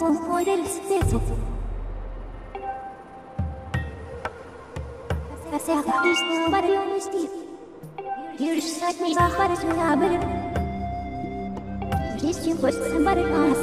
思い出るスペースを汗はかきして終わるようにして許しなきばかりしなぶる自信をつまります。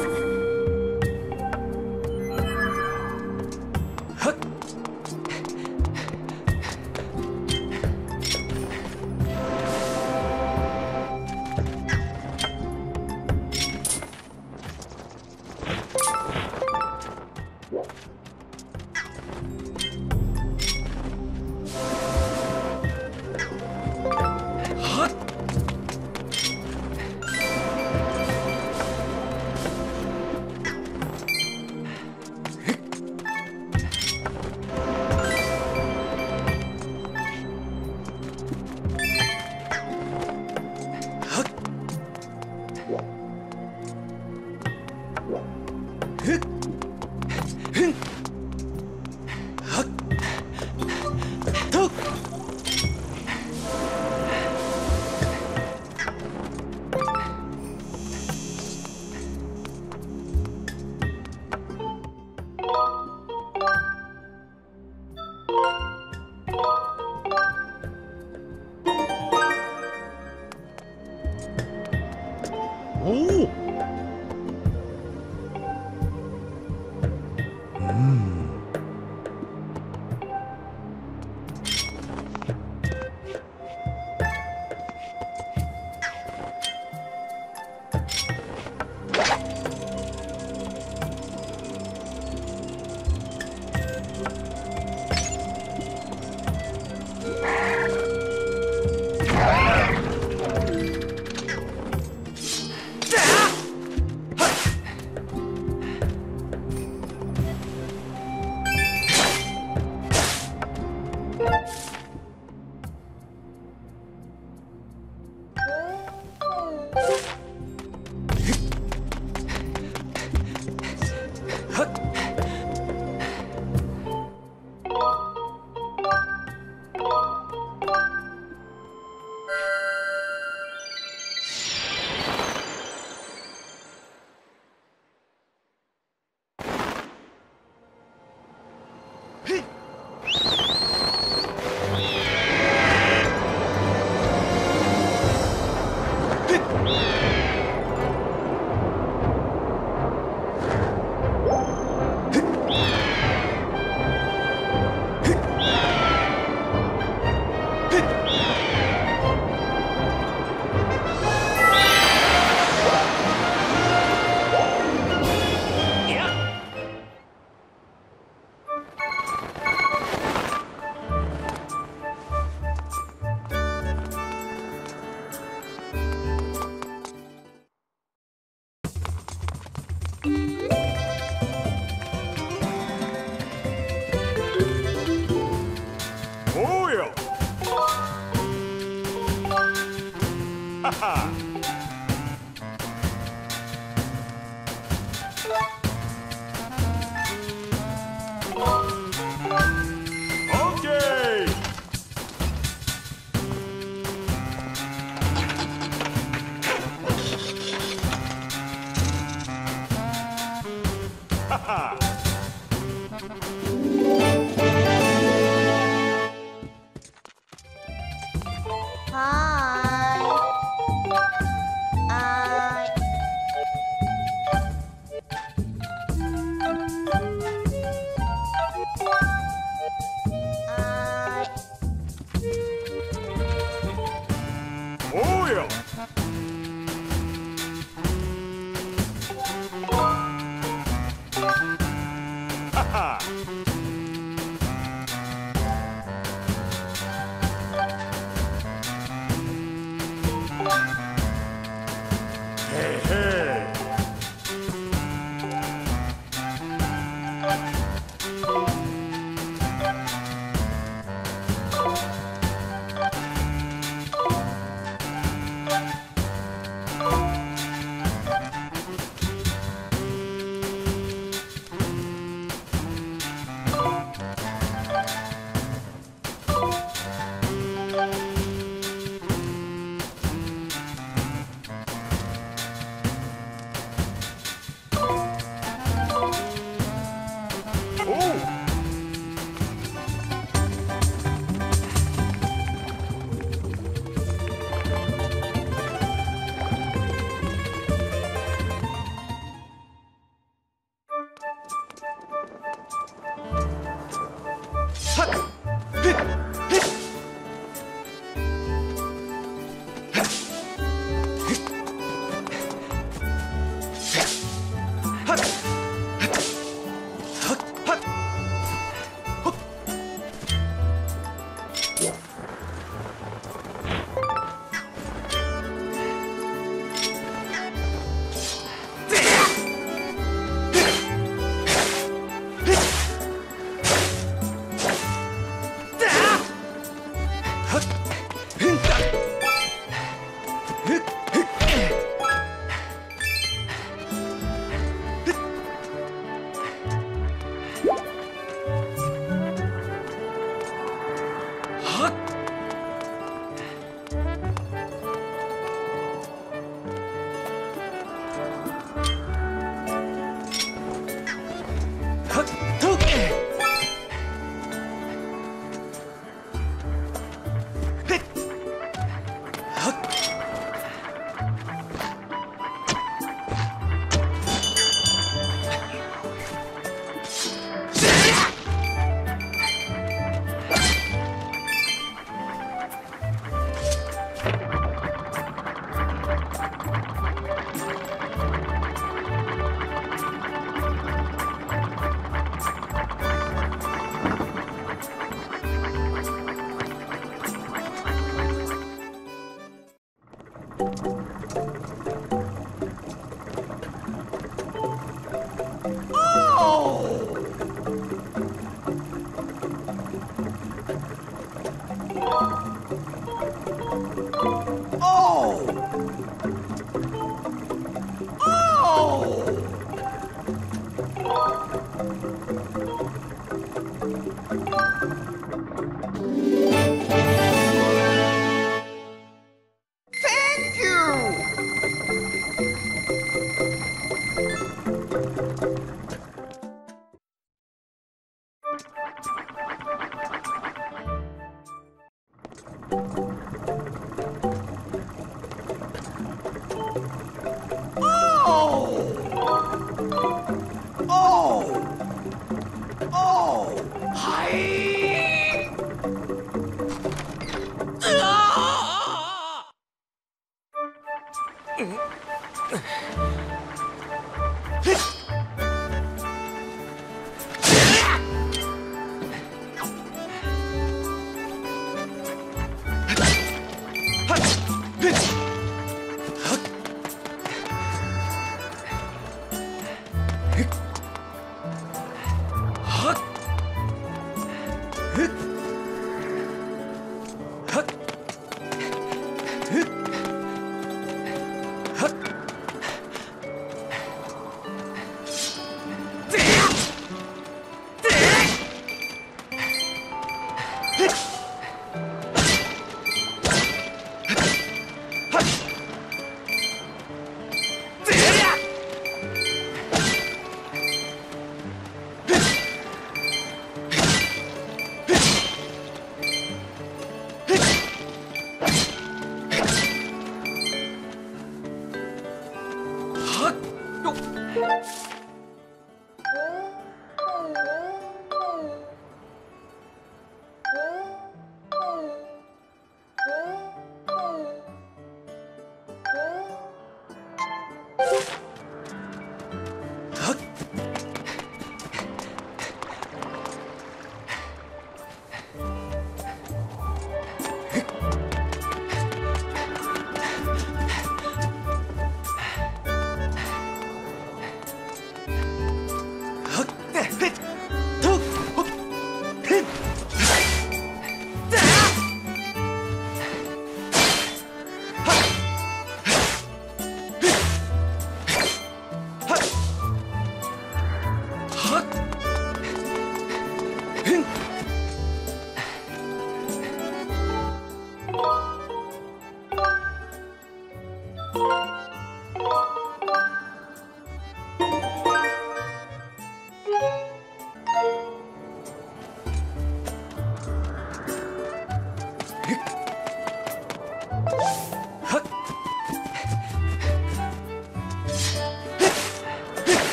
哟。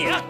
Yeah.